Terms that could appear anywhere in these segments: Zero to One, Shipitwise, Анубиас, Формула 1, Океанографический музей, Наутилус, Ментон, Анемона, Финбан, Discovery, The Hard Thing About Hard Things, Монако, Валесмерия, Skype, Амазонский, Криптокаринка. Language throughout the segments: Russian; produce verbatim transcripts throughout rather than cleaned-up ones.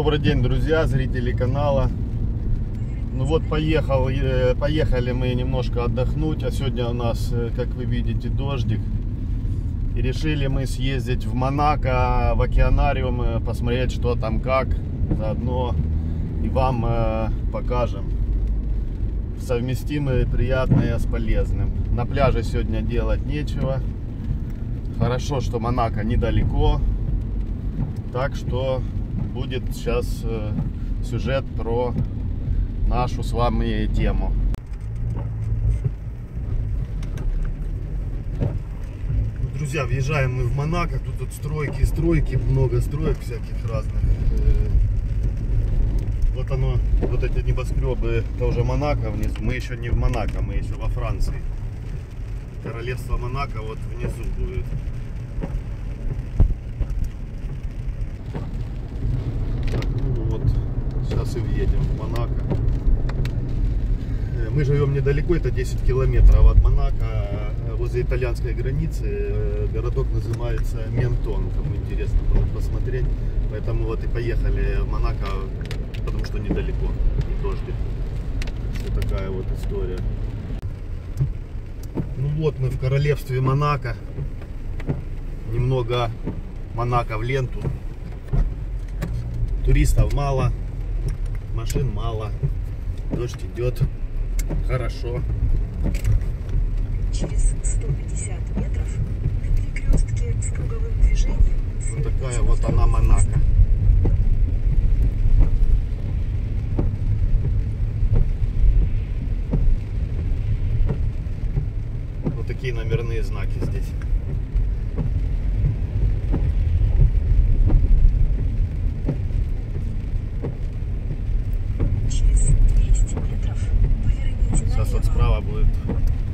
Добрый день, друзья, зрители канала. Ну вот, поехал, поехали мы немножко отдохнуть. А сегодня у нас, как вы видите, дождик. И решили мы съездить в Монако, в океанариум, посмотреть, что там как. Заодно и вам покажем. Совместимое приятное с полезным. На пляже сегодня делать нечего. Хорошо, что Монако недалеко. Так что будет сейчас сюжет про нашу с вами тему. Друзья, въезжаем мы в Монако. Тут, тут стройки, стройки, много строек всяких разных. Вот оно, вот эти небоскребы, это уже Монако внизу. Мы еще не в Монако, мы еще во Франции. Королевство Монако вот внизу будет. Сейчас и въедем в Монако. Мы живем недалеко, это десять километров от Монако, возле итальянской границы. Городок называется Ментон, кому интересно было посмотреть. Поэтому вот и поехали в Монако, потому что недалеко. И дождик. Все такая вот история. Ну вот мы в королевстве Монако. Немного Монако в ленту. Туристов мало. Машин мало, дождь идет, хорошо. Через сто пятьдесят метров на перекрестке с круговым движением. Вот такая вот она Монако. Вот такие номерные знаки здесь.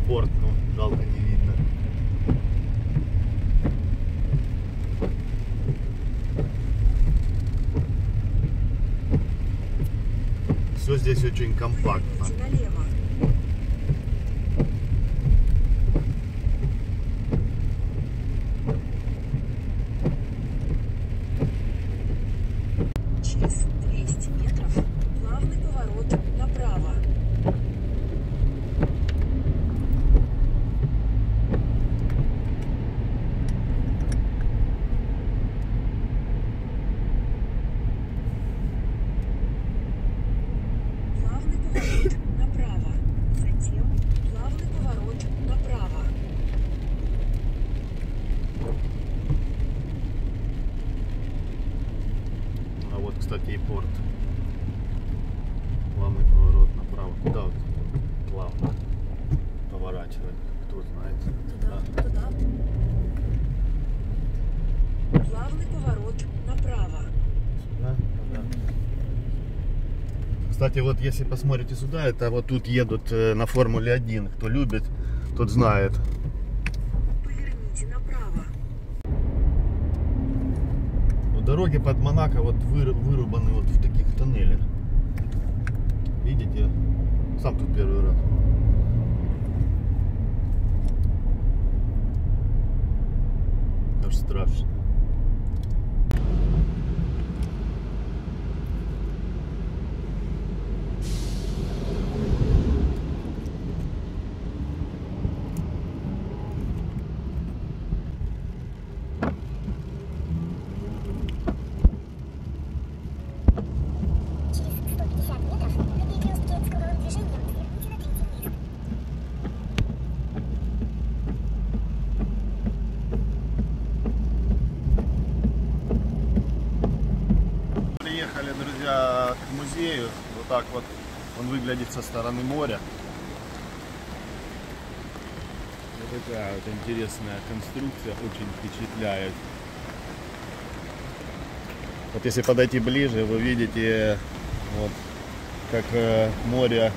Порт, ну, жалко, не видно. Все здесь очень компактно. Кстати, и порт. Главный поворот направо. Куда вот плавно поворачивать? Кто знает? Туда, да. Туда. Главный поворот направо. Сюда? Туда. Кстати, вот если посмотрите сюда, это вот тут едут на Формуле один. Кто любит, тот знает. Дороги под Монако вот вырубаны вот в таких тоннелях. Видите? Сам тут первый раз. Аж страшно. Вот так вот он выглядит со стороны моря. Вот такая вот интересная конструкция, очень впечатляет. Вот если подойти ближе, вы видите, вот, как море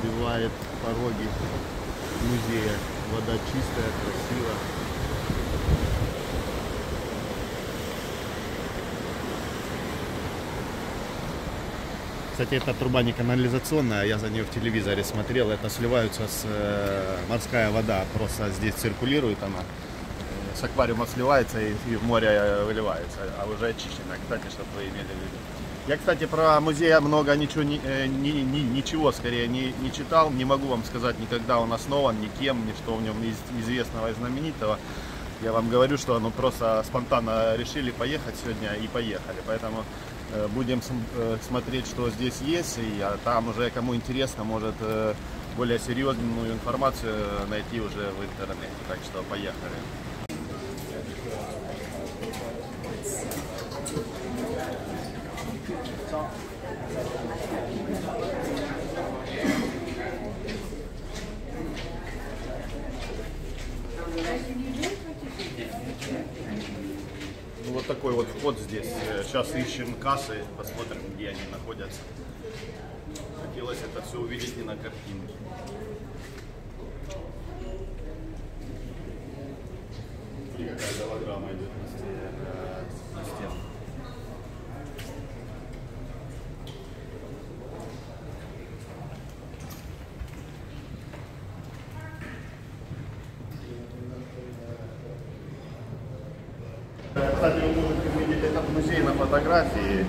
сбивает пороги музея. Вода чистая, красивая. Кстати, эта труба не канализационная, я за нее в телевизоре смотрел. Это сливаются с... Морская вода просто здесь циркулирует, она с аквариума сливается и, и в море выливается, а уже очищено, кстати, чтобы вы имели в виду. Я, кстати, про музей много ничего, не, не, не, ничего скорее не, не читал, не могу вам сказать никогда он основан, никем, ни что в нем из, известного и знаменитого. Я вам говорю, что ну, просто спонтанно решили поехать сегодня и поехали, поэтому э, будем см, э, смотреть, что здесь есть, и а там уже кому интересно, может э, более серьезную информацию найти уже в интернете, так что поехали. Ну, вот такой вот вход здесь. Сейчас ищем кассы, посмотрим, где они находятся. Хотелось это все увидеть не на картинке. И какая голограмма идет на стену. Кстати, вы можете увидеть этот музей на фотографии.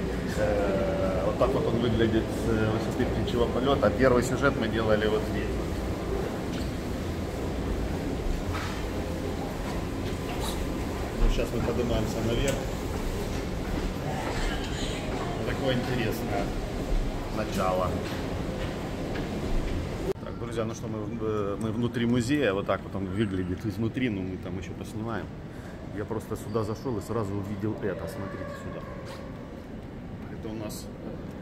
Вот так вот он выглядит с высоты птичьего полета. Первый сюжет мы делали вот здесь. Ну, сейчас мы поднимаемся наверх. Такое интересное начало. Так, друзья, ну что, мы, мы внутри музея. Вот так вот он выглядит изнутри, но мы там еще поснимаем. Я просто сюда зашел и сразу увидел это. Смотрите сюда. Это у нас,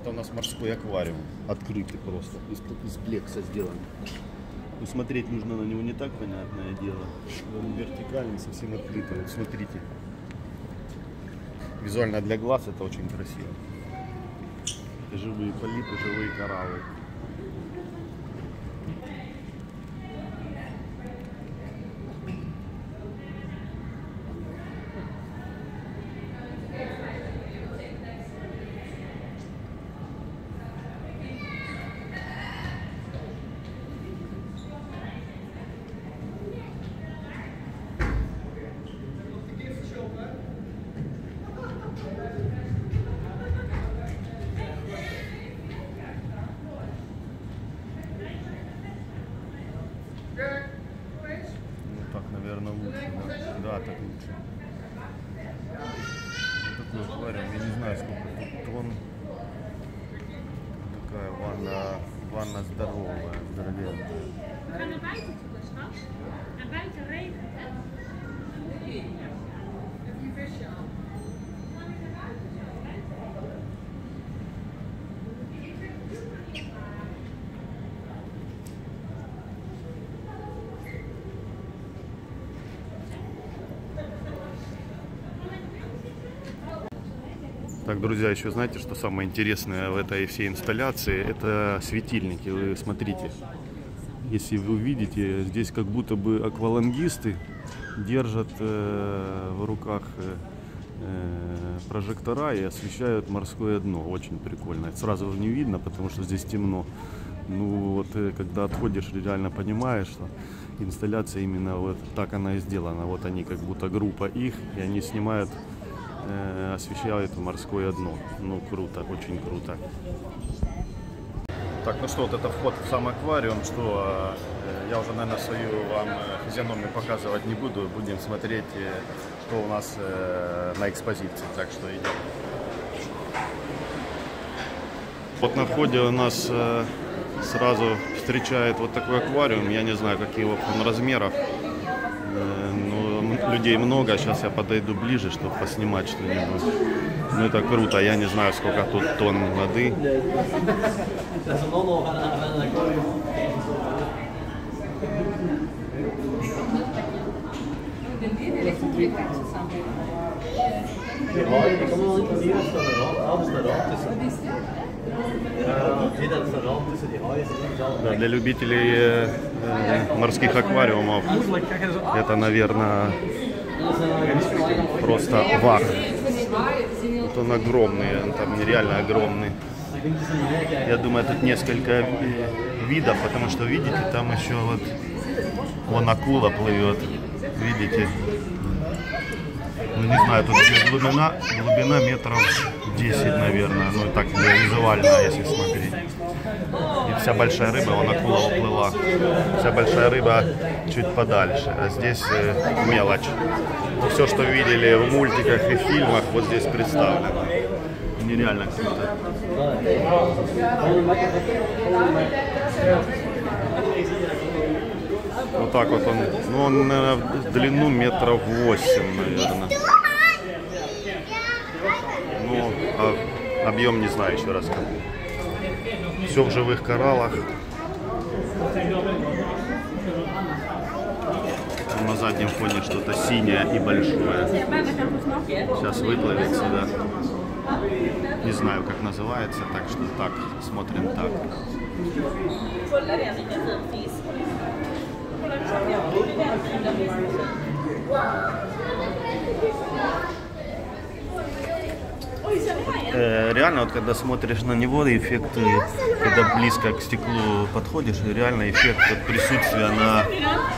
это у нас морской аквариум. Открытый просто. Из, из плекса сделан. Ну, смотреть нужно на него не так, понятное дело. Он вертикальный, совсем открытый. Вот смотрите. Визуально для глаз это очень красиво. Это живые полипы, живые кораллы. Да, так лучше. Вот такой аквариум, я не знаю, сколько тут тонн. Такая ванна, ванна здоровая, здоровенная. Так, друзья, еще знаете, что самое интересное в этой всей инсталляции, это светильники. Вы смотрите, если вы увидите, здесь как будто бы аквалангисты держат э, в руках э, прожектора и освещают морское дно. Очень прикольно. Это сразу же не видно, потому что здесь темно. Ну вот, когда отходишь, реально понимаешь, что инсталляция именно вот так она и сделана. Вот они, как будто группа их, и они снимают, освещает морское дно. Ну, круто, очень круто. Так, ну что, вот это вход в сам аквариум, что я уже, наверное, свою вам физиономию показывать не буду. Будем смотреть, что у нас на экспозиции. Так что идем. Вот на входе у нас сразу встречает вот такой аквариум. Я не знаю, какие он размеров. Людей много, сейчас я подойду ближе, чтобы поснимать что-нибудь. Ну это круто, я не знаю, сколько тут тонн воды. Да, для любителей э, э, морских аквариумов это, наверное, просто вар. Вот он огромный, он там нереально огромный. Я думаю, тут несколько видов, потому что, видите, там еще вот вон акула плывет, видите. ну не знаю, тут глубина, глубина метров десять, наверное, ну так визуально, если смотреть. И вся большая рыба, вон акула уплыла, вся большая рыба чуть подальше, а здесь мелочь. Ну, все, что видели в мультиках и фильмах, вот здесь представлено. Нереально круто. Вот так вот он, ну он, наверное, в длину метров восемь, наверное. Ну, а объем не знаю, еще раз. Все в живых кораллах. На заднем фоне что-то синее и большое. Сейчас выплывет сюда. Не знаю, как называется, так что так, смотрим так. Э, реально, вот когда смотришь на него, эффект, когда близко к стеклу подходишь, реально эффект вот, присутствия на,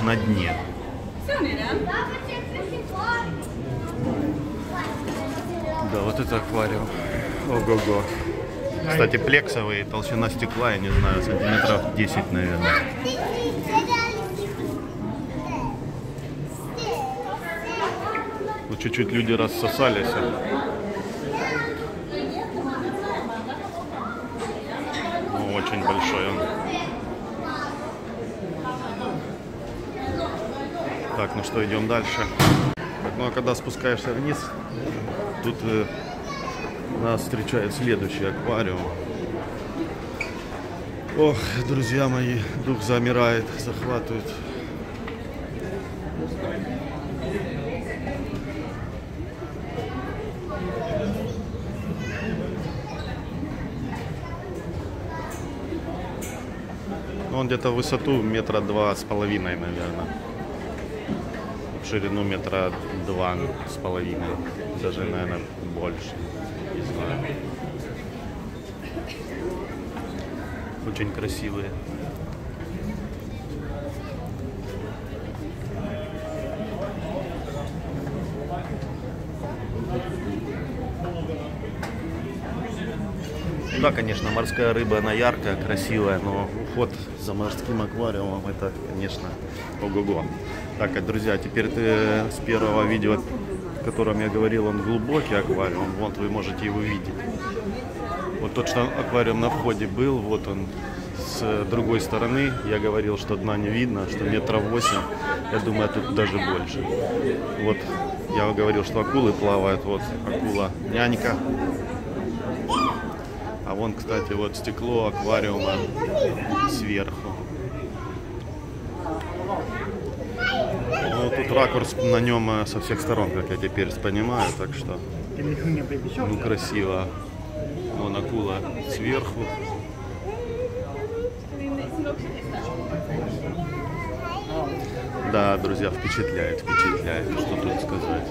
на дне. Да, вот это аквариум. Ого-го. Кстати, плексовые, толщина стекла, я не знаю, сантиметров десять, наверное. Вот чуть-чуть люди рассосались. Ну, очень большой он. Так, ну что, идем дальше. Ну а когда спускаешься вниз, тут э, нас встречает следующий аквариум. Ох, друзья мои, дух замирает, захватывает. Он где-то в высоту метра два с половиной, наверное. Ширину метра два с половиной, даже, наверное, больше, не знаю. Очень красивые. Да, конечно, морская рыба, она яркая, красивая, но уход за морским аквариумом, это, конечно, ого-го. Так, друзья, теперь ты, с первого видео, в котором я говорил, он глубокий аквариум, вот вы можете его видеть. Вот тот, что аквариум на входе был, вот он с другой стороны, я говорил, что дна не видно, что метров восемь, я думаю, тут даже больше. Вот я говорил, что акулы плавают, вот акула нянька. А вон, кстати, вот стекло аквариума сверху. Ну, тут ракурс на нем со всех сторон, как я теперь понимаю, так что, ну, красиво. Вон акула сверху. Да, друзья, впечатляет, впечатляет, что тут сказать.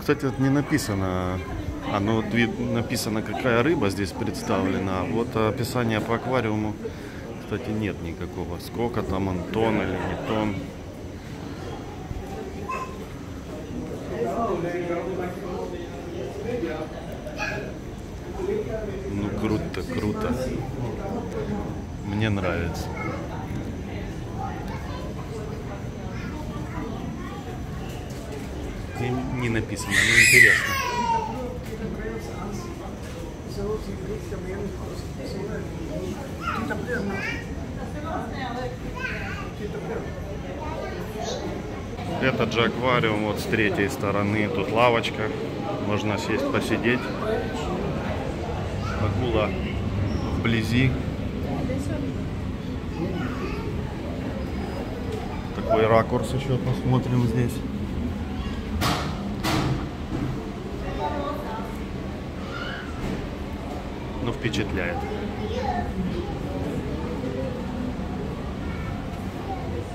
Кстати, вот не написано, а, ну, написано, какая рыба здесь представлена, а вот описания по аквариуму, кстати, нет никакого, сколько там, он тон или не тон. Ну, круто, круто, мне нравится. Не написано, но интересно. Этот же аквариум вот с третьей стороны, тут лавочка, можно сесть, посидеть. Акула вблизи. Такой ракурс еще посмотрим здесь. Впечатляет.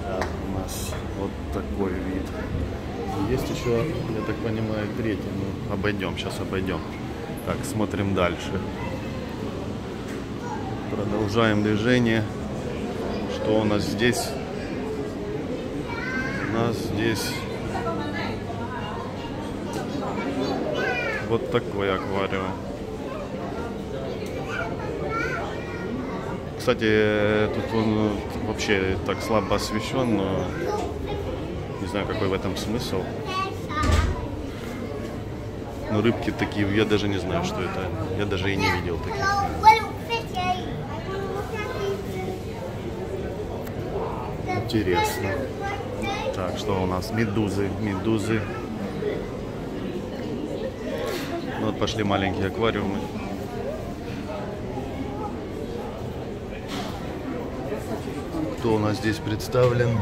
Так, у нас вот такой вид Есть еще, я так понимаю, третий. Ну, обойдем, сейчас обойдем. Так, смотрим дальше. Продолжаем движение. Что у нас здесь? У нас здесь вот такой аквариум. Кстати, тут он вообще так слабо освещен, но не знаю, какой в этом смысл. Но рыбки такие, я даже не знаю, что это. Я даже и не видел таких. Интересно. Так, что у нас? Медузы, медузы. Ну, вот пошли маленькие аквариумы. Кто у нас здесь представлен?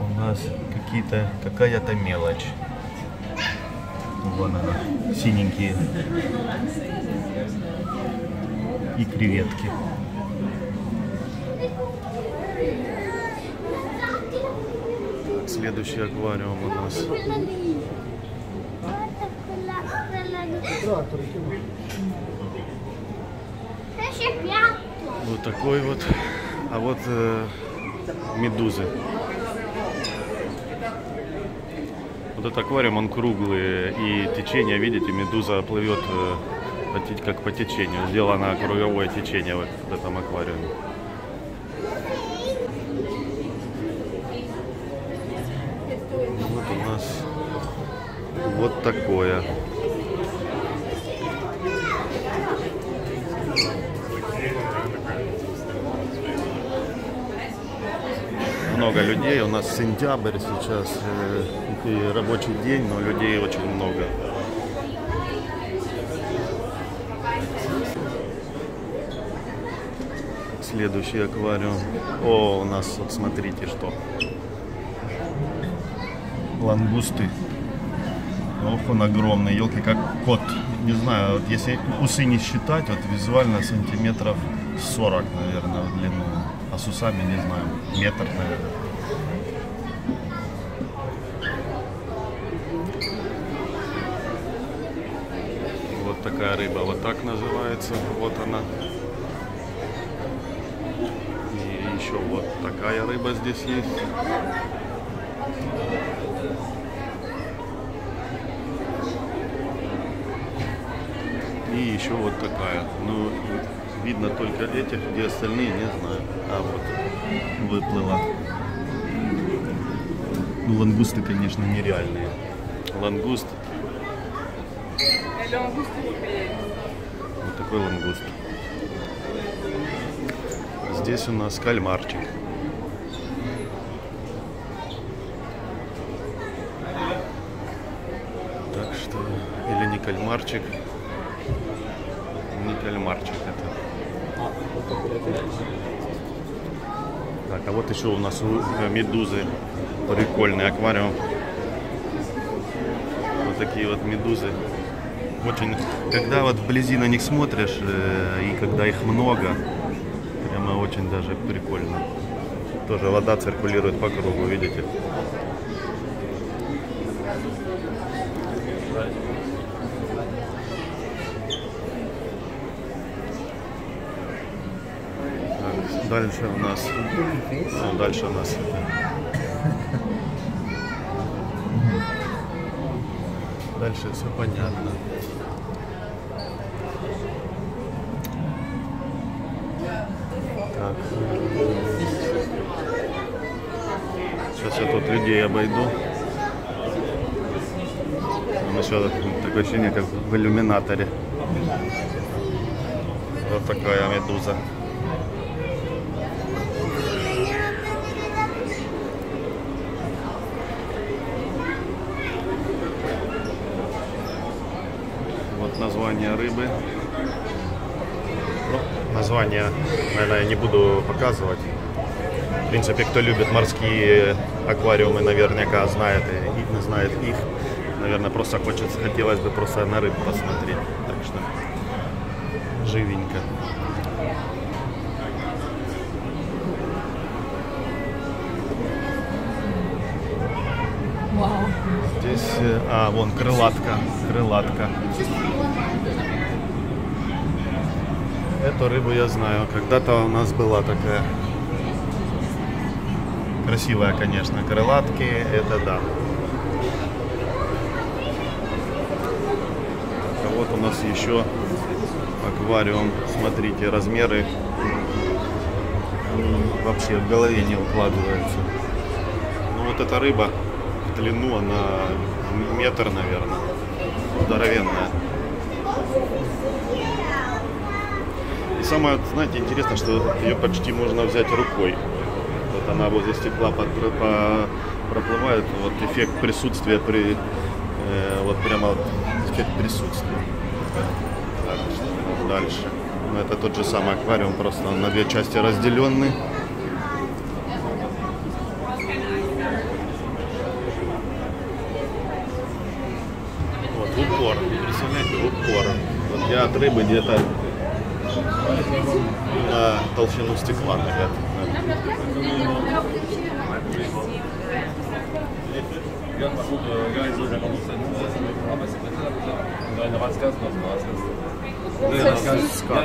У нас какие-то, какая-то мелочь. Вон она, синенькие. И креветки. Так, следующий аквариум у нас. Вот такой вот. А вот э, медузы. Вот этот аквариум, он круглый. И течение, видите, медуза плывет э, как по течению. Сделано круговое течение вот в этом аквариуме. Вот у нас вот такое. Много людей, у нас сентябрь сейчас, э, рабочий день, но людей очень много. Следующий аквариум. О, у нас, вот смотрите, что. Лангусты. Ох, он огромный, елки, как кот. Не знаю, вот если усы не считать, вот визуально сантиметров сорок, наверное, в длину. А с усами, не знаю, метр, наверное. Вот такая рыба, вот так называется, вот она. И еще вот такая рыба здесь есть. И еще вот такая. Ну, видно только этих, где остальные, не знаю. А вот выплыла. Ну, лангусты, конечно, нереальные. Лангуст. Вот такой лангуст. Здесь у нас кальмарчик. Так что, или не кальмарчик. Не кальмарчик это. Так, а вот еще у нас медузы. Прикольный аквариум. Вот такие вот медузы. Очень, когда вот вблизи на них смотришь, и когда их много, прямо очень даже прикольно. Тоже вода циркулирует по кругу, видите? Дальше у нас, ну, дальше у нас дальше все понятно. Так. Сейчас я тут людей обойду. Он еще такое ощущение, как в иллюминаторе. Вот такая медуза. Название рыбы. Ну, название, наверное, я не буду показывать. В принципе, кто любит морские аквариумы, наверняка знает и знает их. Наверное, просто хочется, хотелось бы просто на рыбу посмотреть. Так что живенько. здесь... А, вон, крылатка. Крылатка. Эту рыбу я знаю. Когда-то у нас была такая. Красивая, конечно. Крылатки, это да. А вот у нас еще аквариум. Смотрите, размеры вообще в голове не укладываются. Ну вот эта рыба в длину, она метр, наверное. Здоровенная. И самое, знаете, интересно, что ее почти можно взять рукой. Вот она возле стекла под, по, проплывает. Вот эффект присутствия при... Э, вот прямо эффект присутствия. Так, что дальше? Ну, это тот же самый аквариум, просто на две части разделенный. Вот, в упор. Представляете, в упор. Вот я от рыбы где-то... на толщину стекла, наверное. Скат,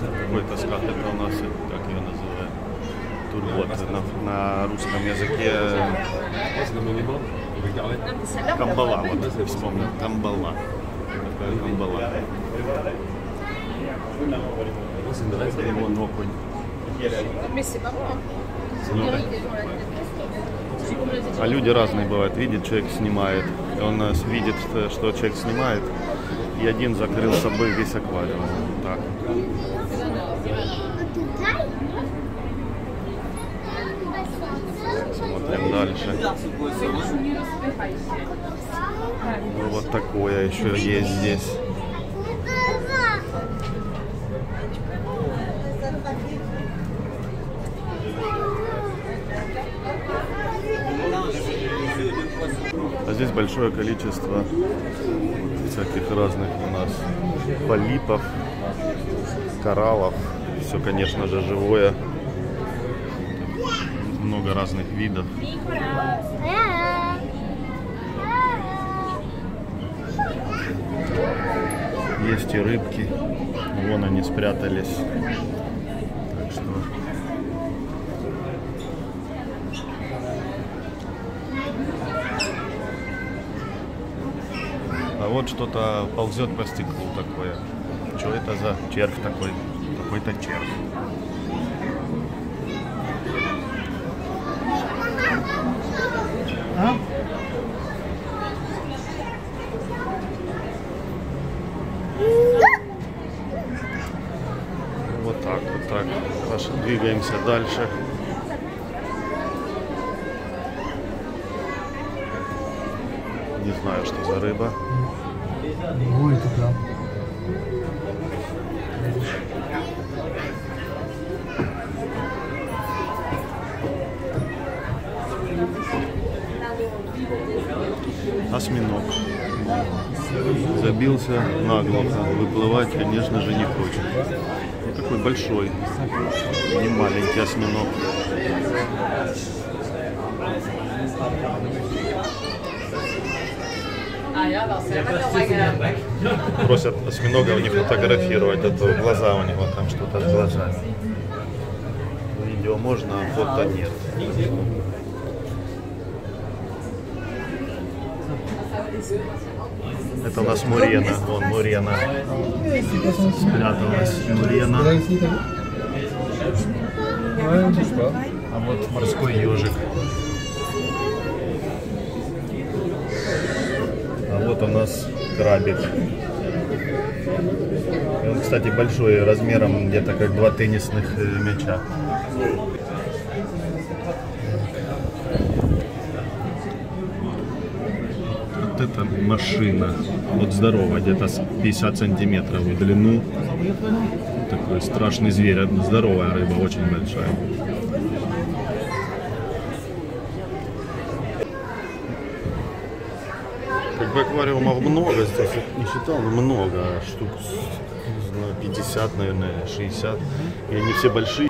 какой-то скат, это у нас, как ее называют. Тут вот на, на русском языке камбала, вот вспомнил, камбала. Такая камбала. Вон окунь. А люди разные бывают. Видит, человек снимает. Он нас видит, что человек снимает. И один закрыл с собой весь аквариум. Так. Смотрим дальше. Ну, вот такое еще есть здесь. А здесь большое количество всяких разных у нас полипов, кораллов. Все, конечно же, живое. Много разных видов. Есть и рыбки. Вон они спрятались. Так что... А вот что-то ползет по стеклу такое. Что это за червь такой? Какой-то червь. А? Вот так, вот так. Хорошо, двигаемся дальше. Не знаю, что за рыба. Ой, это да. Осьминог забился наглухо, выплывать, конечно же, не хочет. Вот такой большой, не маленький осьминог. Просят осьминогов не фотографировать, а то глаза у него там что-то с глазами. Видео можно, а фото нет. Это у нас мурена, вон мурена, спряталась мурена. А вот морской ежик. А вот у нас крабик. Он, кстати, большой, размером где-то как два теннисных мяча. Это машина, вот здоровая, где-то пятьдесят сантиметров в длину, такой страшный зверь, здоровая рыба, очень большая. Как бы аквариумов много здесь, не считал, но много, штук пятьдесят, наверное, шестьдесят, и они все большие.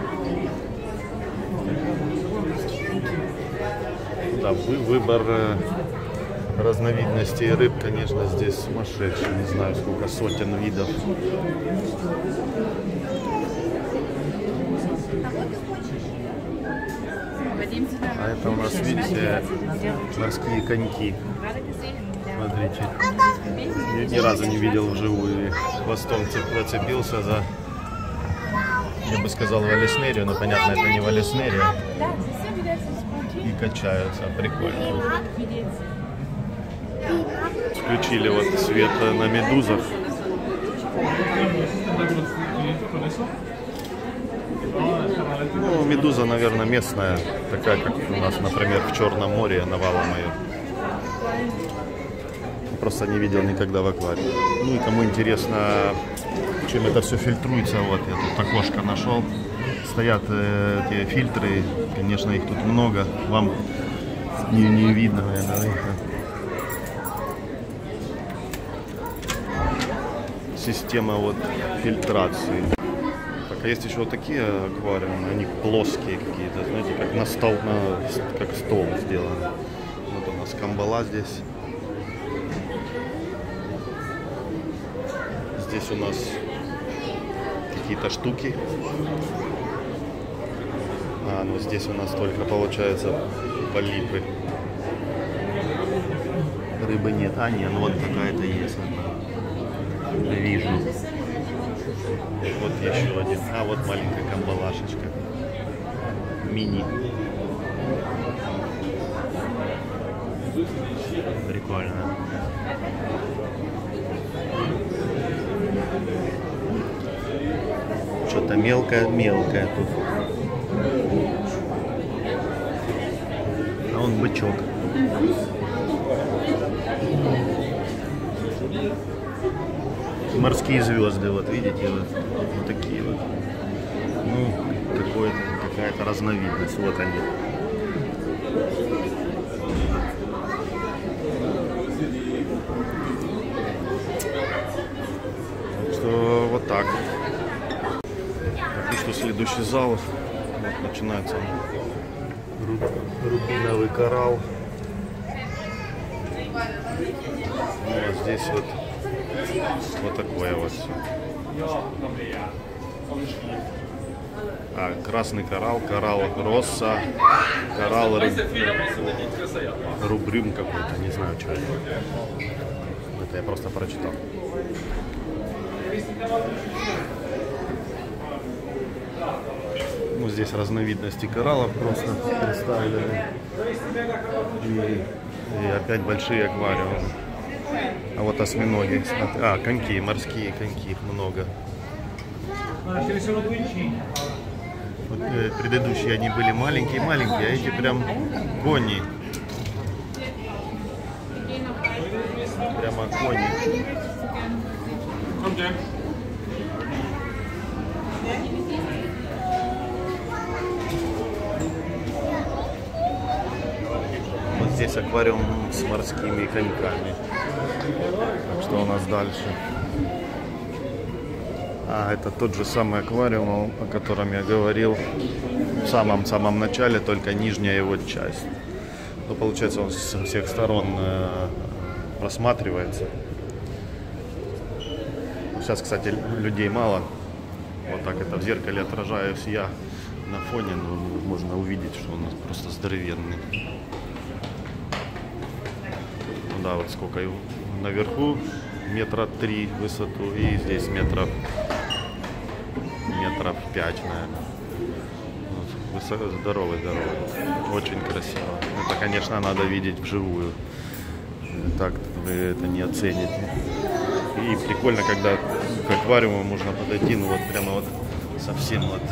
да, выбор разновидностей рыб, конечно, здесь сумасшедший. Не знаю, сколько сотен видов. А это у нас, видите, морские коньки. Смотрите. Я ни разу не видел вживую. Хвостом зацепился за, я бы сказал, валесмерию, но, понятно, это не валесмерия. И качаются. Прикольно. Включили вот свет на медузах. Ну, медуза, наверное, местная, такая, как у нас, например, в Черном море, она валовая. Просто не видел никогда в аквариуме. Ну и кому интересно, чем это все фильтруется, вот я тут окошко нашел. Стоят э, эти фильтры, конечно, их тут много, вам не, не видно, наверное. Система вот фильтрации. А есть еще вот такие аквариумы, они плоские какие-то, знаете, как на стол, на, как стол сделано. Вот у нас камбала здесь. Здесь у нас какие-то штуки. А, ну здесь у нас только, получается, полипы. Рыбы нет. А, нет, ну вот какая-то есть одна. Вижу. Вот еще один. А, вот маленькая камбалашечка. Мини. Прикольно. Что-то мелкое-мелкое тут. А он бычок. Морские звезды, вот видите, вот, вот такие вот. Ну, какая-то разновидность, вот они. Так что вот так. Так что следующий зал, вот начинается рубиновый коралл. Ну, а здесь вот. Вот такое вот все. А, красный коралл, коралл росса, коралл руб... рубрюм какой-то, не знаю, что это. Это я просто прочитал. Ну, здесь разновидности кораллов просто представлены. И, и опять большие аквариумы. А вот осьминоги. А, коньки, морские коньки, их много. Вот, э, предыдущие они были маленькие-маленькие, а эти прям кони. Прямо кони. Вот здесь аквариум с морскими коньками. Так что у нас дальше? А, это тот же самый аквариум, о котором я говорил в самом-самом начале, только нижняя его часть. Ну, получается, он со всех сторон э, просматривается. Сейчас, кстати, людей мало. Вот так это в зеркале отражаюсь я на фоне, но можно увидеть, что он просто здоровенный. Ну да, вот сколько его. Наверху метра три в высоту, и здесь метров метров пять, наверное. Высоко, здоровый, здоровый. Очень красиво. Это, конечно, надо видеть вживую. Так вы это не оцените. И прикольно, когда к аквариуму можно подойти, ну вот прямо вот совсем вот,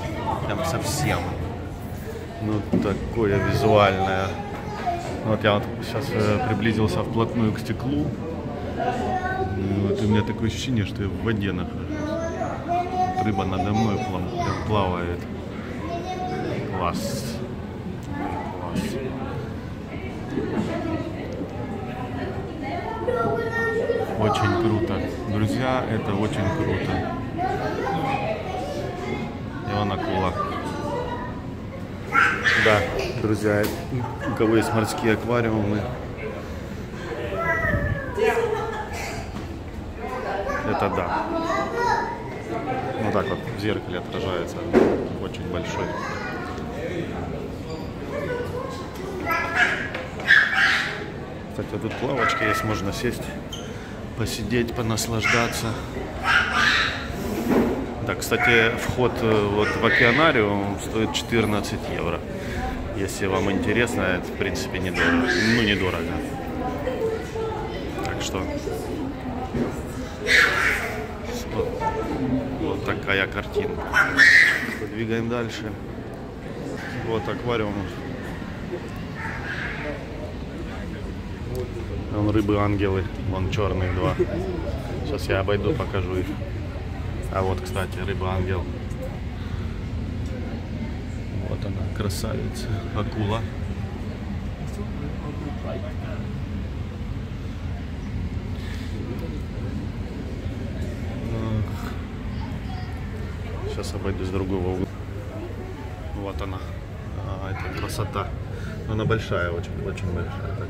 прям совсем. Ну такое визуальное. Вот я вот сейчас приблизился вплотную к стеклу. Вот, у меня такое ощущение, что я в воде нахожусь. Вот рыба надо мной плавает. Класс. Класс. Очень круто. Друзья, это очень круто. И вон акула. Да. друзья, у кого есть морские аквариумы, это да. Вот так вот в зеркале отражается, очень большой. Кстати, вот тут лавочка есть, можно сесть, посидеть, понаслаждаться. Да, кстати, вход вот в океанариум стоит четырнадцать евро. Если вам интересно, это, в принципе, недорого. Ну, недорого. Так что... Вот, вот такая картинка. Двигаем дальше. Вот аквариум. Вон рыбы-ангелы. Вон черные два. Сейчас я обойду, покажу их. А вот, кстати, рыба-ангел. Вот она, красавица, акула. Сейчас обойду с другого угла. Вот она, а, это красота. Она большая, очень, очень большая. Так.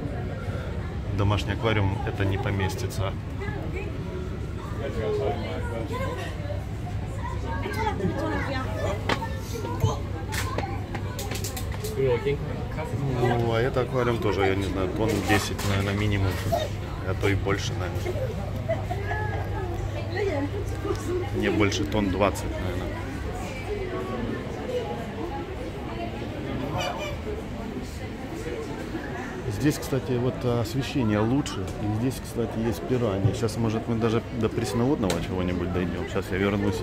Домашний аквариум это не поместится. Ну, а это аквариум тоже, я не знаю, тонн десять, наверное, минимум, а то и больше, наверное. Не больше тонн двадцать, наверное. Здесь, кстати, вот освещение лучше, и здесь, кстати, есть пиранья. Сейчас, может, мы даже до пресноводного чего-нибудь дойдем. Сейчас я вернусь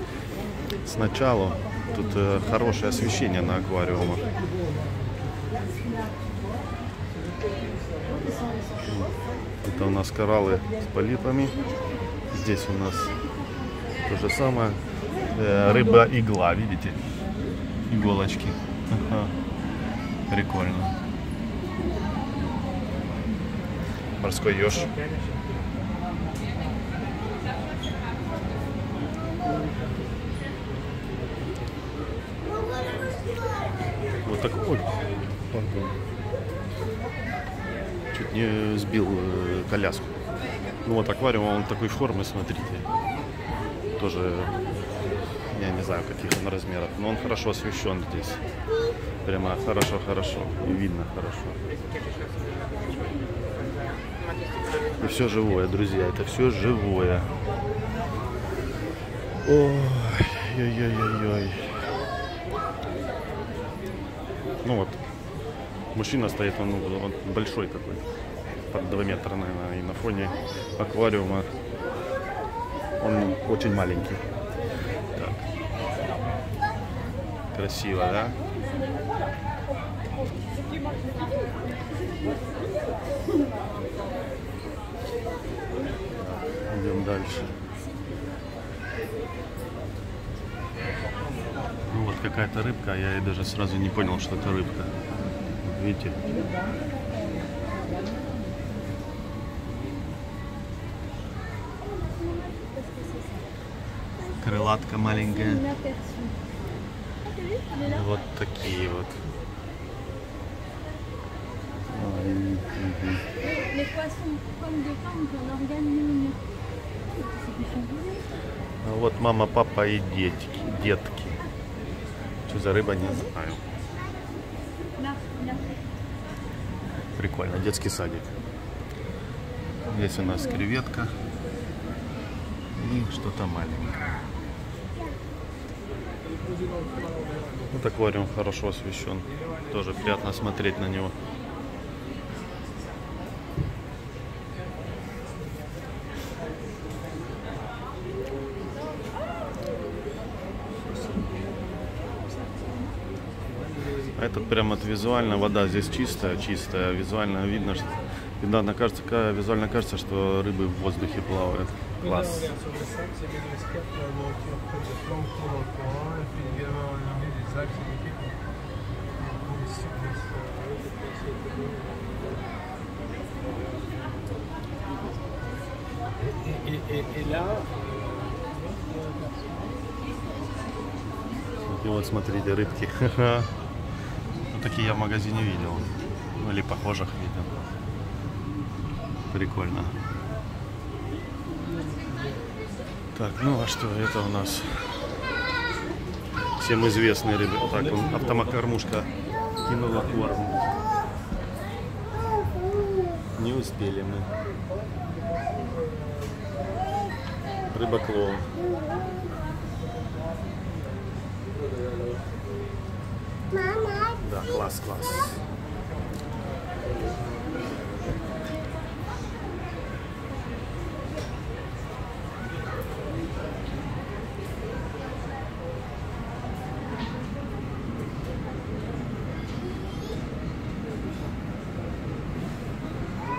сначала. Тут э, хорошее освещение на аквариумах. Это у нас кораллы с полипами. Здесь у нас то же самое. Э, рыба-игла, видите? Иголочки. Ага. Прикольно. Морской еж. Вот такой. Ой, пардон. Чуть не сбил э, коляску. Ну вот аквариум, он такой формы, смотрите. Тоже, я не знаю, каких он размеров, но он хорошо освещен здесь. Прямо хорошо-хорошо. Видно хорошо. И все живое, друзья, это все живое. Ой-ой-ой-ой. Ну вот, мужчина стоит, он, он большой такой, под два метра, наверное, и на фоне аквариума он очень маленький. Так. Красиво, да? Идем дальше. Ну вот какая-то рыбка, я и даже сразу не понял, что это рыбка. Видите? Крылатка маленькая. Вот такие вот. Вот мама, папа и детки, детки. Что за рыба, не знаю. Прикольно, детский садик. Здесь у нас креветка и что-то маленькое. Вот аквариум хорошо освещен, тоже приятно смотреть на него. Этот прям от визуально, вода здесь чистая, чистая, визуально видно, что, видно, кажется, визуально кажется, что рыбы в воздухе плавают. Класс. И вот смотрите, рыбки. Такие я в магазине видел. Ну, или похожих видел. Прикольно. Так, ну а что это у нас? Всем известные ребята. Так, он, автомокормушка кинула корм. Не успели мы. Рыба-клоун. Да, класс, класс.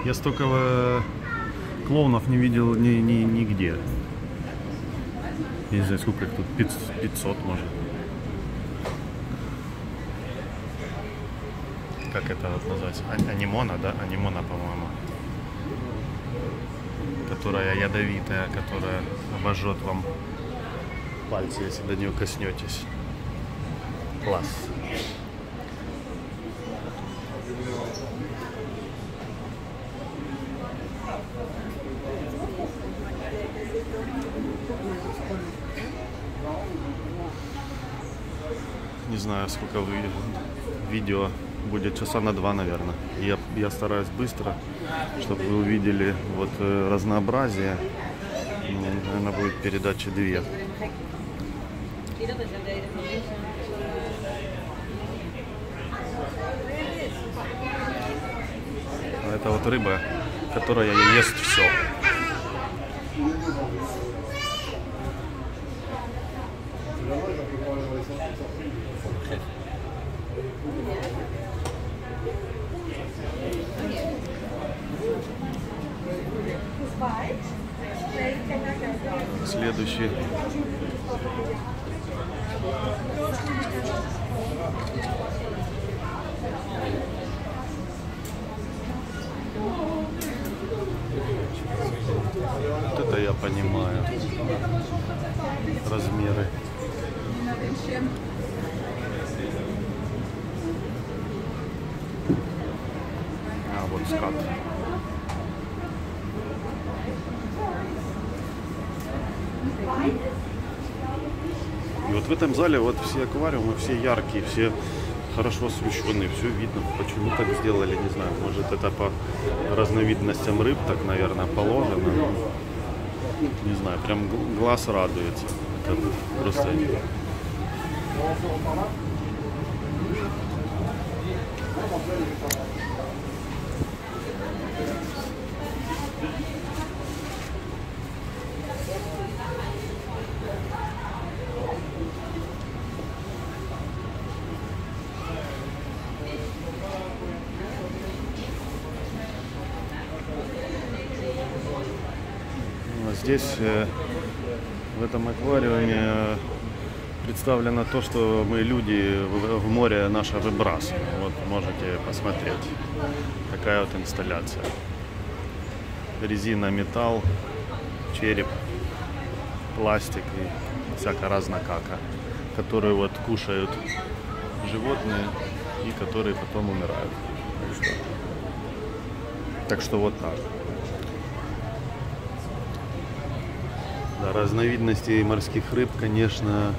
Я столько клоунов не видел ни, ни, нигде. Я не знаю, сколько их тут, пятьсот может. Как это вот называется? Анемона, да? Анемона, по-моему. Которая ядовитая, которая обожжет вам пальцы, если до нее коснетесь. Класс. Не знаю, сколько вы... видео будет часа на два, наверное. Я, я стараюсь быстро, чтобы вы увидели вот разнообразие. Наверное, будет передачи две. Это вот рыба, которая ест все. Следующий. Вот это я понимаю. Размеры. А вот скат. И вот в этом зале вот все аквариумы, все яркие, все хорошо освещенные, все видно. Почему так сделали, не знаю. Может, это по разновидностям рыб так, наверное, положено. Не знаю, прям глаз радуется. Это просто... Здесь, в этом аквариуме, представлено то, что мы, люди, в море наше выбрасываем. Вот можете посмотреть. Такая вот инсталляция. Резина, металл, череп, пластик и всяко разнокака, которые вот кушают животные и которые потом умирают. Так что вот так. Да, разновидностей морских рыб, конечно,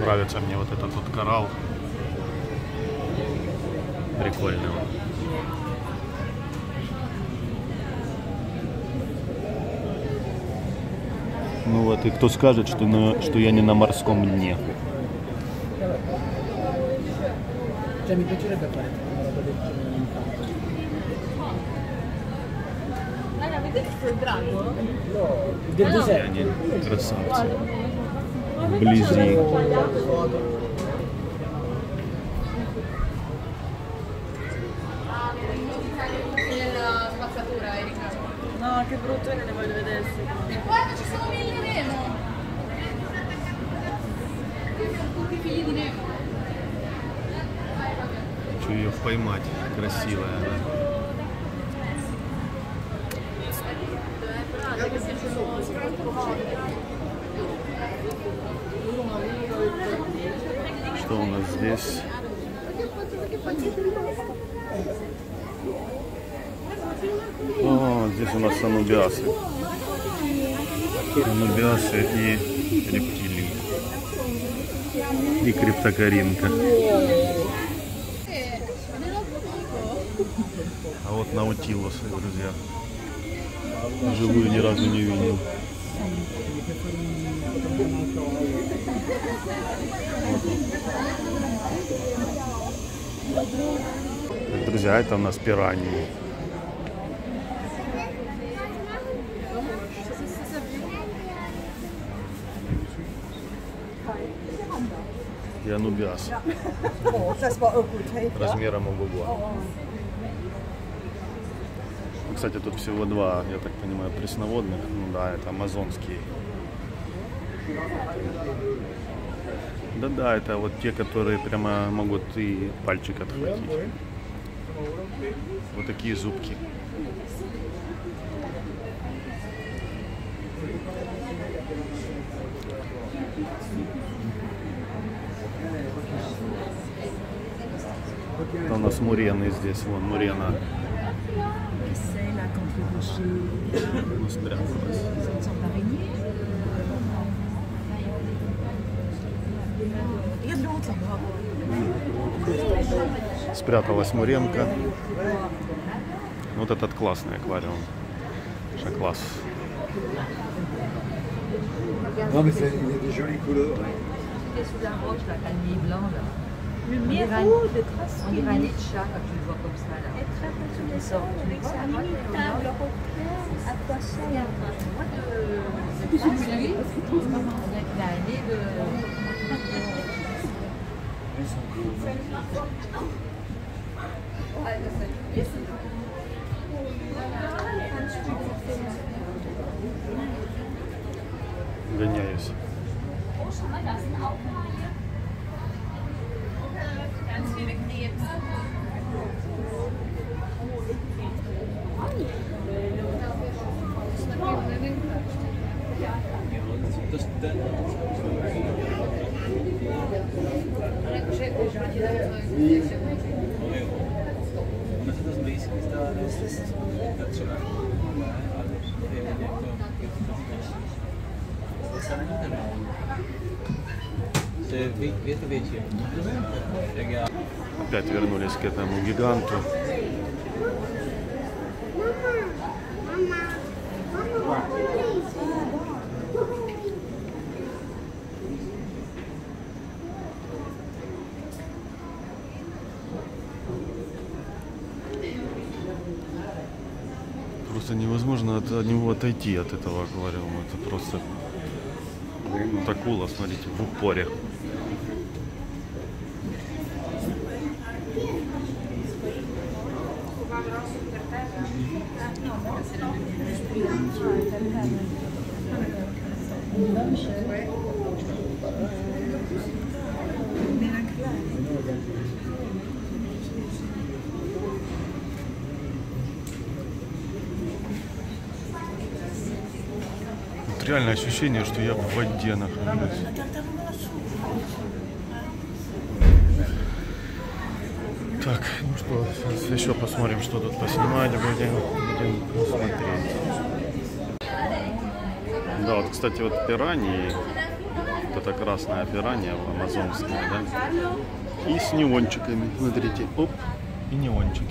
нравится мне вот этот вот коралл, прикольный он. Ну вот и кто скажет, что, на, что я не на морском дне. Они красавцы. Вблизи. Хочу ее поймать, красивая она. Grazie. Что у нас здесь? О, здесь у нас анубиасы. Анубиасы и рептилии. И криптокаринка. А вот наутилусы, друзья. Живую ни разу не видел. Так, друзья, это у нас пираньи. И анубиас. Размером обугла. Кстати, тут всего два, я так понимаю, пресноводных. Ну да, это амазонские. Да-да, это вот те, которые прямо могут и пальчик отхватить. Вот такие зубки. Это у нас мурены здесь, вон мурена. Ну, спряталась. Спряталась муренка. Вот этот классный аквариум. Класс. Гоняюсь. Опять вернулись к этому гиганту. Просто невозможно от него отойти, от этого аквариума. Это просто вот акула, смотрите, в упоре. Вот реально ощущение, что я в воде нахожусь. Так, ну что, сейчас еще посмотрим, что тут поснимать, будем, будем смотреть. Да, вот, кстати, вот пираньи, вот это красная пиранья амазонская, да? И с неончиками, смотрите, оп, и неончики.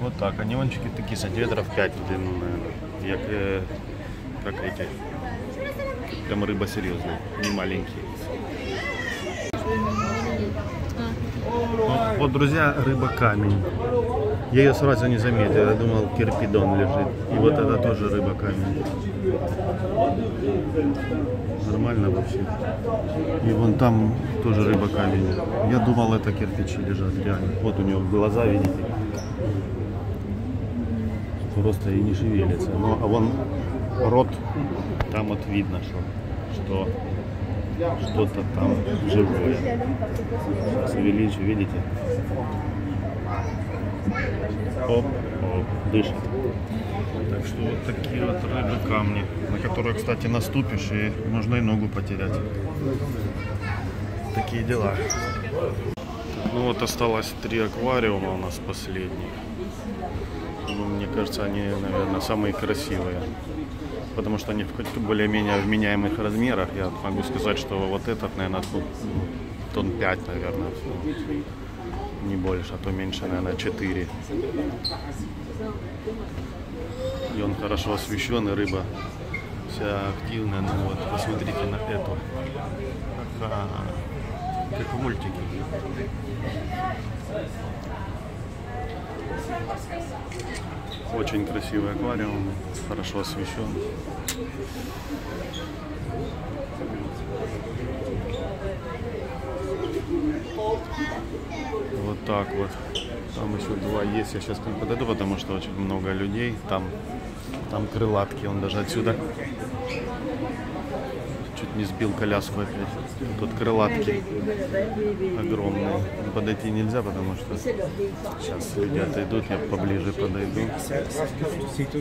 Вот так, а неончики такие сантиметров пять в длину, наверное, как, как эти, прям рыба серьезная, не маленькие. Вот, вот, друзья, рыба камень. Я ее сразу не заметил, я думал, кирпидон лежит. И вот это тоже рыба камень. Нормально вообще. И вон там тоже рыба камень. Я думал, это кирпичи лежат, реально. Вот у него глаза, видите? Просто и не шевелится. Но, а вон рот, там вот видно, что... что что-то там живое. Сейчас увеличу, видите? Оп, оп, дышит. Так, Так что вот такие вот рыбы камни, на которые, кстати, наступишь и можно и ногу потерять. Такие дела. Ну вот осталось три аквариума у нас последние. Ну, мне кажется, они, наверное, самые красивые. Потому что они в более-менее вменяемых размерах. Я могу сказать, что вот этот, наверное, тонн пять, наверное. Не больше, а то меньше, наверное, четыре. И он хорошо освещен, и рыба вся активная. Ну вот, посмотрите на эту. Ага. Как в мультике. Очень красивый аквариум, хорошо освещен. Вот так вот. Там еще два есть, я сейчас к ним подойду, потому что очень много людей. Там, там крылатки, он даже отсюда. Чуть не сбил коляску опять. Тут крылатки огромные. Подойти нельзя, потому что сейчас люди отойдут, я поближе подойду. Такие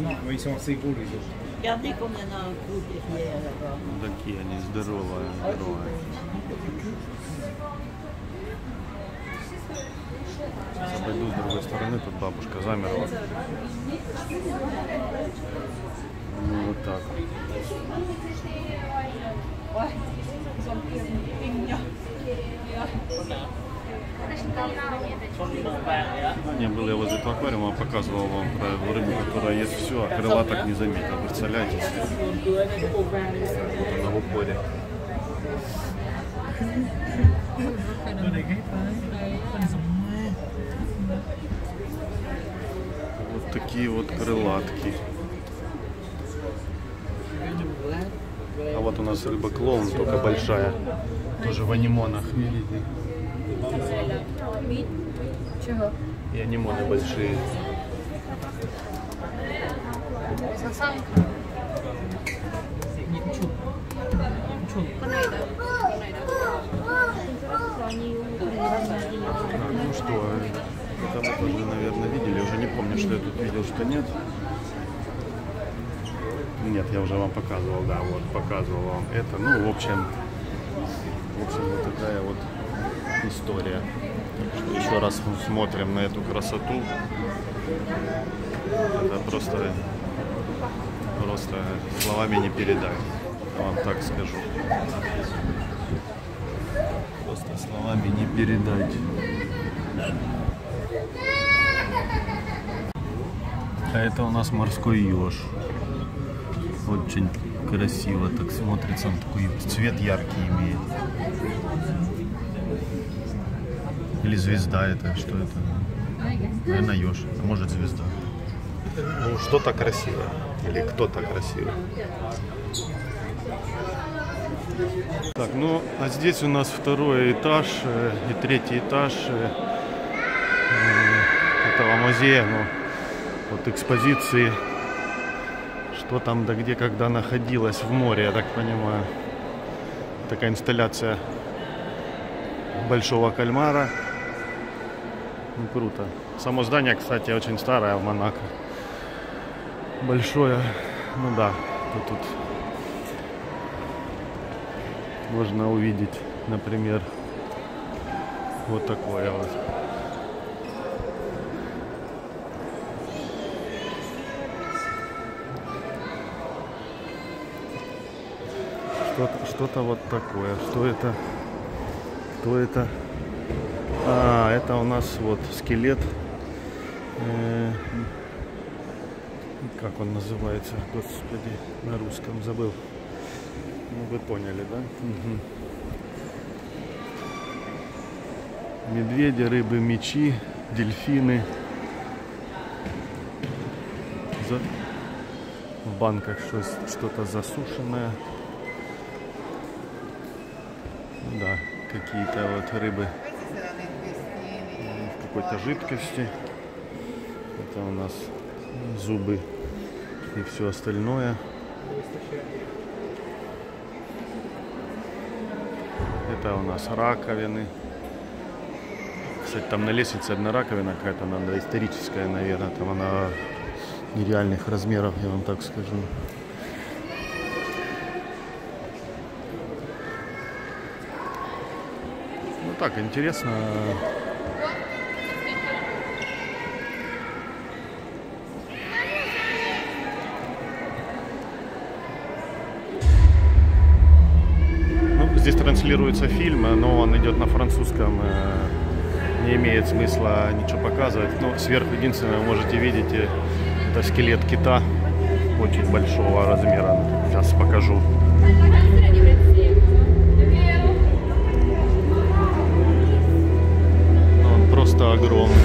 они здоровые, здоровые. Сейчас обойду с другой стороны, тут бабушка замерла. Ну вот так. Не был я возле этого аквариума, показывал вам про рыбу, которая ест все, а крылаток не заметил. Представляете? Вот она в упоре. Вот такие вот крылатки. А вот у нас рыба-клоун, только большая. Тоже в анемонах. И анемоны большие. Так, ну что, это вы тоже, наверное, видели. Уже не помню, что я тут видел, что нет. Нет, я уже вам показывал, да, вот, показывал вам это. Ну, в общем, в общем, вот такая вот история. Так что еще раз смотрим на эту красоту. Это просто, просто словами не передать, я вам так скажу. Просто словами не передать. А это у нас морской еж. Очень красиво так смотрится, он такой цвет яркий имеет. Или звезда это, что это? Наверное, еж, а может звезда. Ну, что-то красивое. Или кто-то красивый. Так, ну, а здесь у нас второй этаж э, и третий этаж э, э, этого музея. Ну, вот экспозиции. Что там, да где, когда находилось в море, я так понимаю. Такая инсталляция большого кальмара. Ну, круто. Само здание, кстати, очень старое в Монако. Большое. Ну да, вот тут можно увидеть, например, вот такое вот. Что-то вот такое. Что это? Кто это? А, это у нас вот скелет. Э-э- как он называется? Господи, на русском забыл. Ну, вы поняли, да? Угу. Медведи, рыбы, мечи, дельфины. За... В банках что-то засушенное. Да, какие-то вот рыбы в какой-то жидкости. Это у нас зубы и все остальное. Это у нас раковины. Кстати, там на лестнице одна раковина какая-то, она историческая, наверное, там она нереальных размеров, я вам так скажу. Ну так, интересно. Здесь транслируется фильм, но он идет на французском, не имеет смысла ничего показывать. Но сверху единственное, вы можете видеть, это скелет кита очень большого размера. Сейчас покажу. Он просто огромный.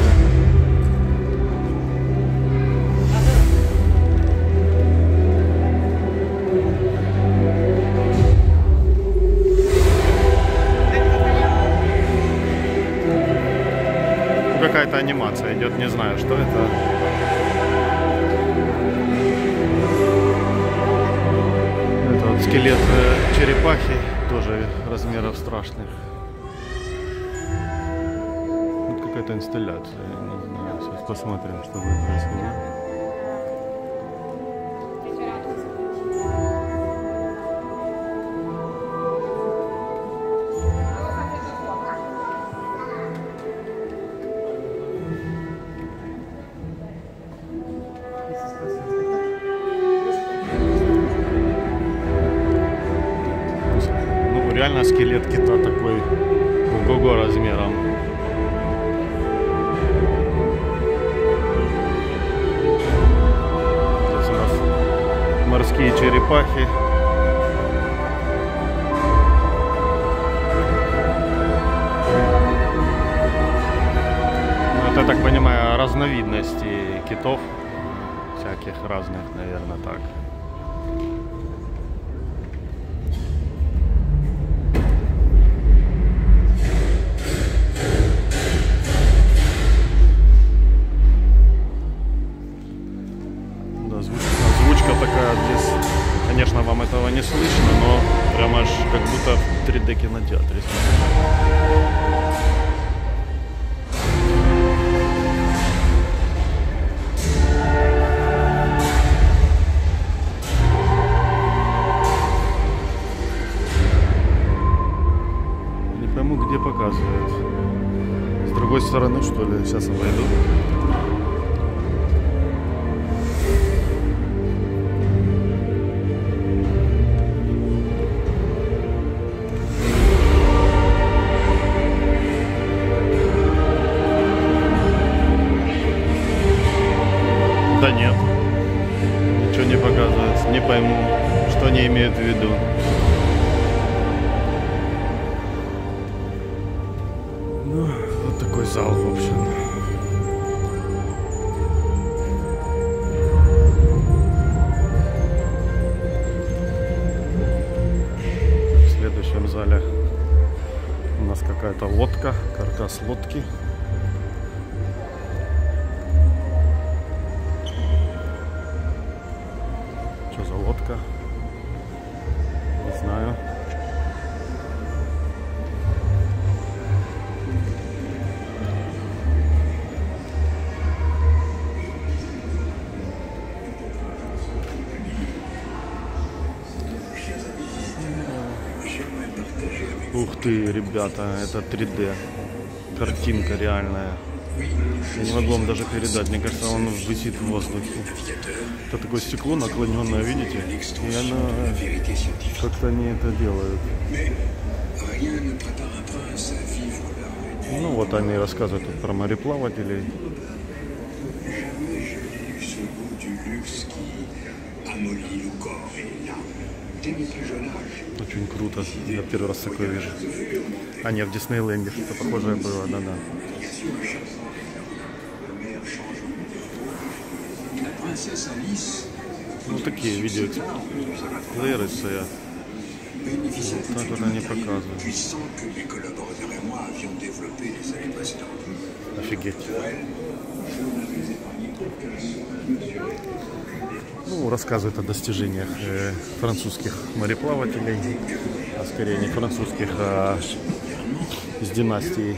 Какая-то анимация идет, не знаю, что это. Это вот скелет черепахи, тоже размеров страшных. Тут какая-то инсталляция, не знаю, сейчас посмотрим, что будет происходить. Реально скелет кита такой ого-го размером. Здесь у нас морские черепахи. Это, я так понимаю, разновидности китов. Всяких разных, наверное, так. Этого не слышно, но прям аж как будто в три дэ кинотеатре. Не пойму, где показывает. С другой стороны, что ли? Сейчас я пойду. Какая-то лодка, каркас лодки. Что за лодка? Не знаю. Ух ты, ребята, это три дэ, картинка реальная. Я не могу вам даже передать, мне кажется, он висит в воздухе. Это такое стекло наклоненное, видите? И она как-то не это делает. Ну вот они рассказывают про мореплавателей. Очень круто. Я первый раз такое вижу. А не в Диснейленде что-то похожее было, да-да. Ну такие видео плееры стоят. Вот так вот они показывают. Офигеть. Ну, рассказывает о достижениях э, французских мореплавателей, а скорее не французских, а из династии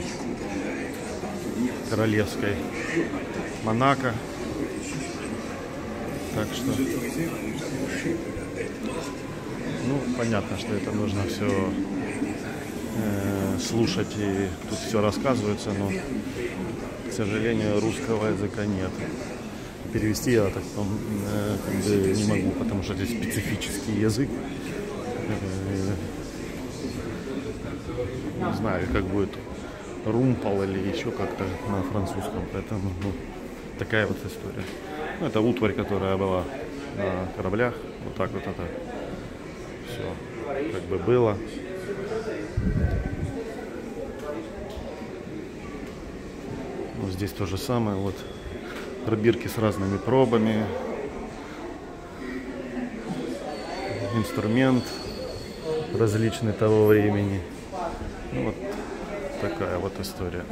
королевской Монако. Так что, ну, понятно, что это нужно все э, слушать, и тут все рассказывается, но, к сожалению, русского языка нет. Перевести я так там, э, как бы не могу, потому что здесь специфический язык. Э, не знаю, как будет румпал или еще как-то на французском, поэтому, ну, такая вот история. Ну, это утварь, которая была на кораблях. Вот так вот это все как бы было. Ну, здесь то же самое. Вот пробирки с разными пробами. Инструмент различный того времени. Ну, вот такая вот история.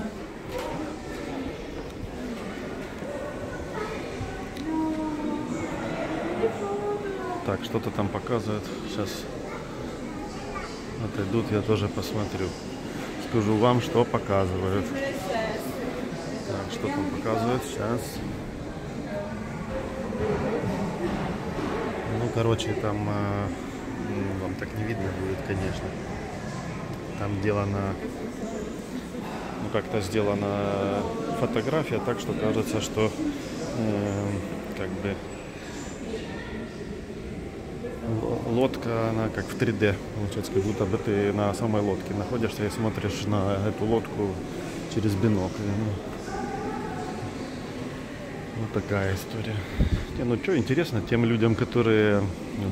Так, что-то там показывают. Сейчас отойдут, я тоже посмотрю. Скажу вам, что показывают. Так, что там показывают сейчас. Ну, короче, там, ну, вам так не видно будет, конечно. Там делано, ну, как-то сделана фотография, так что кажется, что э, как бы лодка, она как в три дэ, получается, как будто бы ты на самой лодке находишься и смотришь на эту лодку через бинокль. Ну, вот такая история. Не, ну что, интересно тем людям, которые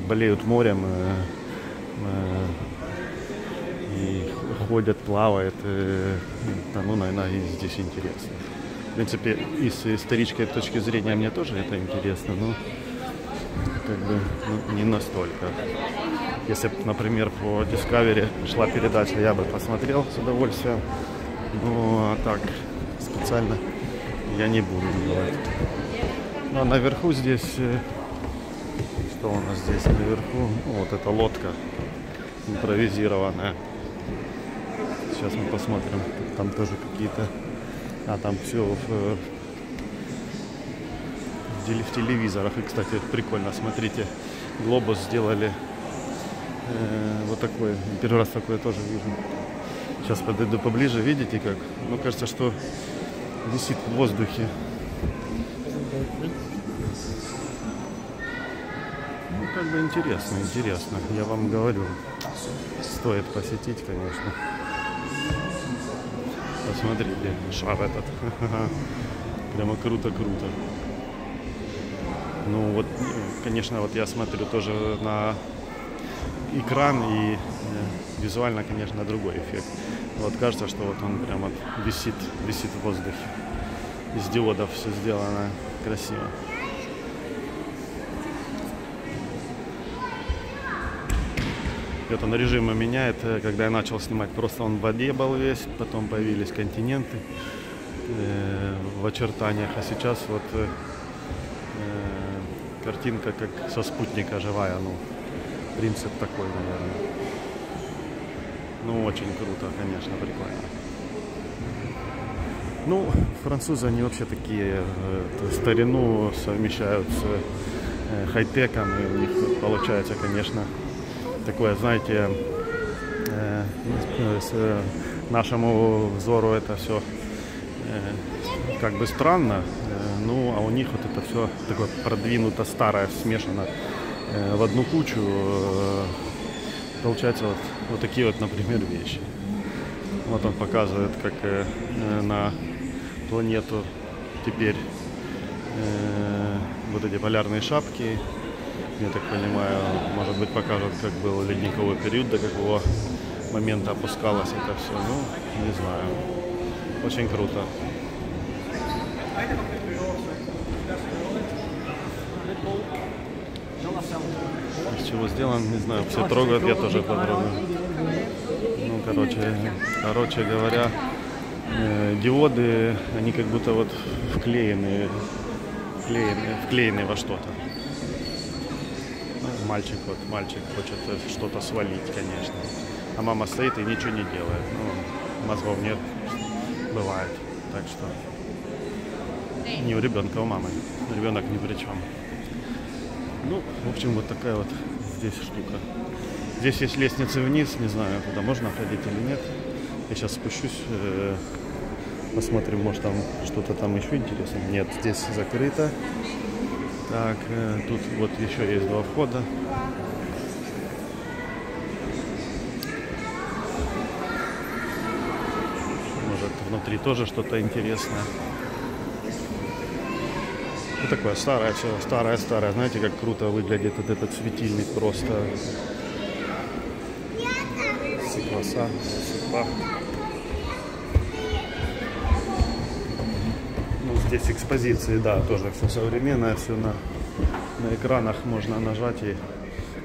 болеют морем э, э, и ходят, плавают, э, да, ну, наверное, и здесь интересно. В принципе, и с исторической точки зрения мне тоже это интересно, но как бы, ну, не настолько. Если бы, например, по Discovery шла передача, я бы посмотрел с удовольствием. Но а так специально я не буду делать. Ну, а наверху здесь, что у нас здесь наверху? Ну, вот эта лодка импровизированная. Сейчас мы посмотрим. Там тоже какие-то... А, там все в... в телевизорах. И, кстати, прикольно, смотрите, глобус сделали э, вот такой. Первый раз такое тоже вижу. Сейчас подойду поближе, видите как? Ну, кажется, что висит в воздухе. Ну, как бы интересно, интересно. Я вам говорю, стоит посетить, конечно. Посмотрите, шар этот. Прямо круто-круто. Ну вот, конечно, вот я смотрю тоже на экран, и визуально, конечно, другой эффект. Вот кажется, что вот он прямо висит, висит в воздухе. Из диодов все сделано красиво. Это он режимы меняет. Когда я начал снимать, просто он в воде был весь, потом появились континенты э, в очертаниях, а сейчас вот... Картинка как со спутника живая, ну, принцип такой, наверное. Ну, очень круто, конечно, прикольно. Ну, французы, они вообще такие, э, старину совмещают с э, хай-теком, и у них получается, конечно, такое, знаете, э, э, с, э, нашему взору это все э, как бы странно. Ну, а у них вот это все такое продвинуто, старое, смешано э, в одну кучу. Э, получается вот, вот такие вот, например, вещи. Вот он показывает, как э, на планету теперь э, вот эти полярные шапки. Я так понимаю, может быть, покажут, как был ледниковый период, до какого момента опускалось это все. Ну, не знаю. Очень круто. Из чего сделан, не знаю, все трогают, я тоже потрогаю. Ну, короче, короче говоря, э, диоды, они как будто вот вклеены, вклеены, вклеены во что-то. Мальчик, вот, мальчик хочет что-то свалить, конечно. А мама стоит и ничего не делает. Ну, мозгов нет, бывает, так что... Не у ребенка, у мамы. Ребенок ни при чем. Ну, в общем, вот такая вот здесь штука. Здесь есть лестница вниз, не знаю, куда можно ходить или нет. Я сейчас спущусь, посмотрим, может там что-то там еще интересное. Нет, здесь закрыто. Так, тут вот еще есть два входа. Может, внутри тоже что-то интересное. Вот такое старое все, старое-старое. Знаете, как круто выглядит вот этот светильник просто. Сикваса, сиква. Здесь экспозиции, да, тоже все современное, все на, на экранах можно нажать и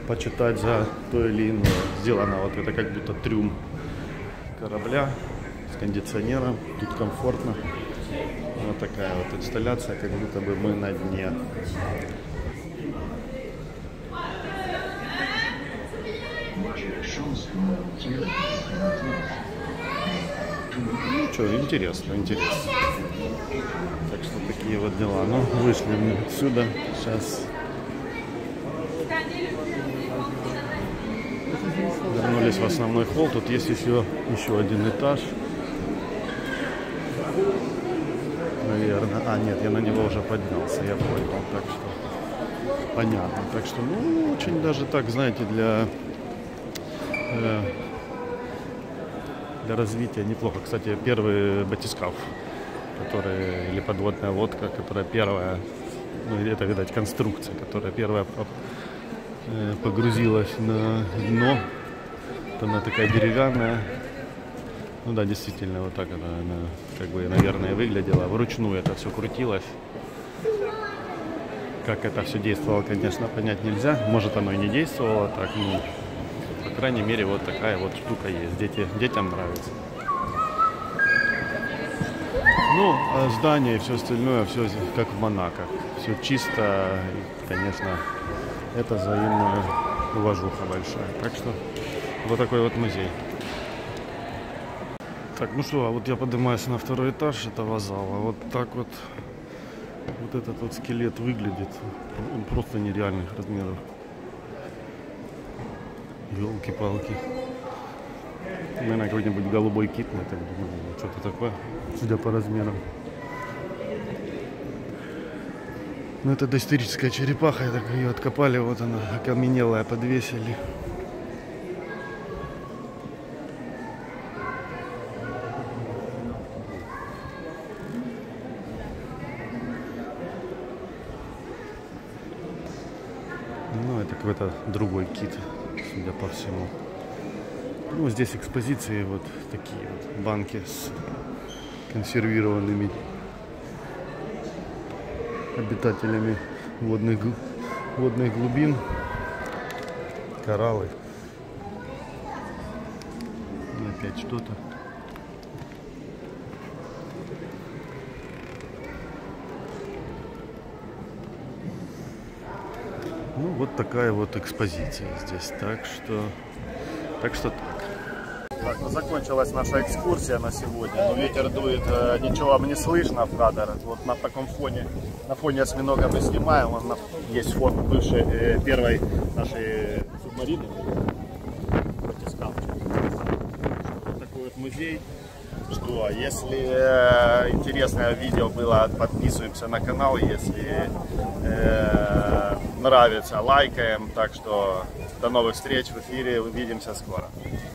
почитать за то или иное. Сделано вот это как будто трюм корабля с кондиционером, тут комфортно. Вот такая вот инсталляция, как будто бы мы на дне. Ну что, интересно, интересно. Так что такие вот дела. Ну, вышли мы отсюда. Сейчас вернулись в основной холл. Тут есть еще, еще один этаж. Наверное. А, нет, я на него уже поднялся, я понял. Так что понятно. Так что, ну, очень даже так, знаете, для... Э, для развития неплохо. Кстати, первый батискаф, который, или подводная лодка, которая первая, ну, это, видать, конструкция, которая первая погрузилась на дно. Вот она такая деревянная. Ну да, действительно, вот так она, она как бы, наверное, выглядела. Вручную это все крутилось. Как это все действовало, конечно, понять нельзя. Может, оно и не действовало так, ну... По крайней мере, вот такая вот штука есть. Дети, детям нравится. Ну, а здание и все остальное, все как в Монако. Все чисто. И, конечно, это взаимная уважуха большая. Так что вот такой вот музей. Так, ну что, а вот я поднимаюсь на второй этаж этого зала. Вот так вот вот этот вот скелет выглядит. Он просто нереальных размеров. Ёлки-палки. Наверное, какой-нибудь голубой кит, я так думаю, что-то такое, судя по размерам. Ну, это доисторическая черепаха, так ее откопали, вот она, окаменелая, подвесили. Ну, это какой-то другой кит. Судя по всему. Ну, здесь экспозиции вот такие вот банки с консервированными обитателями водных, водных глубин, кораллы. И опять что-то. Ну, вот такая вот экспозиция здесь, так что, так что так. Так, ну, закончилась наша экскурсия на сегодня, но ветер дует, ничего вам не слышно в кадр, вот на таком фоне, на фоне осьминога мы снимаем, он на... есть фон бывшей, э, первой нашей субмарины, вот такой вот музей. Что, если э, интересное видео было, подписываемся на канал, если э, нравится, лайкаем. Так что до новых встреч в эфире, увидимся скоро.